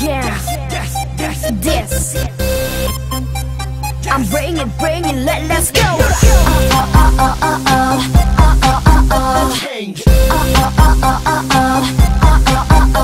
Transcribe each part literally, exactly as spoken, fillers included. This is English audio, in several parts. Yeah, this I'm bringing, bringing, let, let's go. Oh, oh, oh, oh, oh, oh, oh, oh, oh, oh. Oh, oh, oh, oh, oh.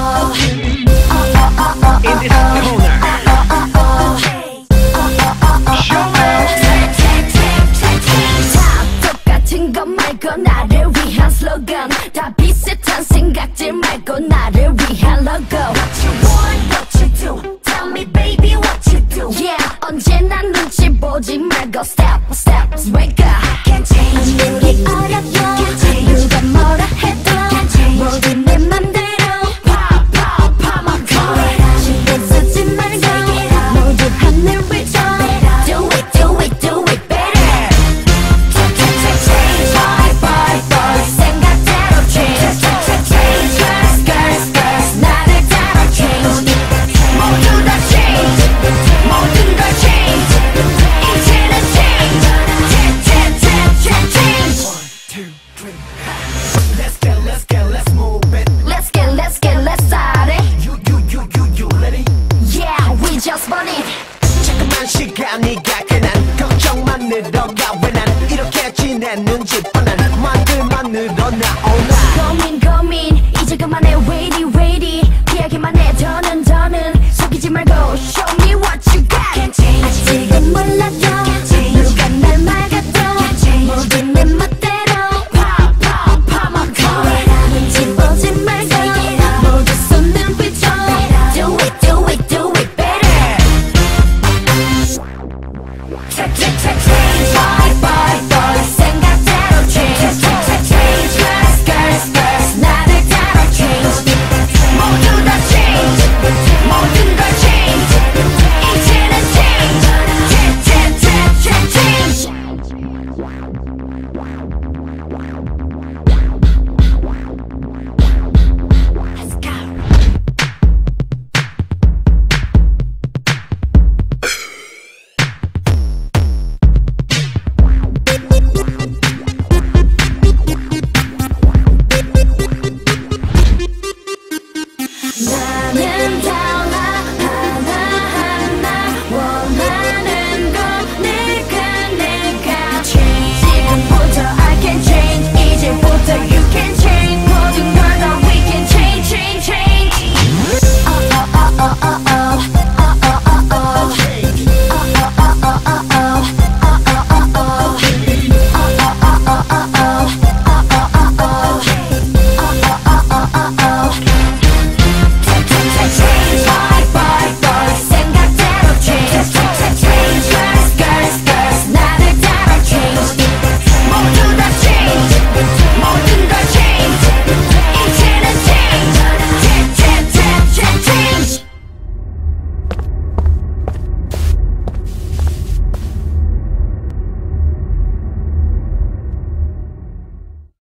Show me what you got. Can't change. 아직은 몰라요.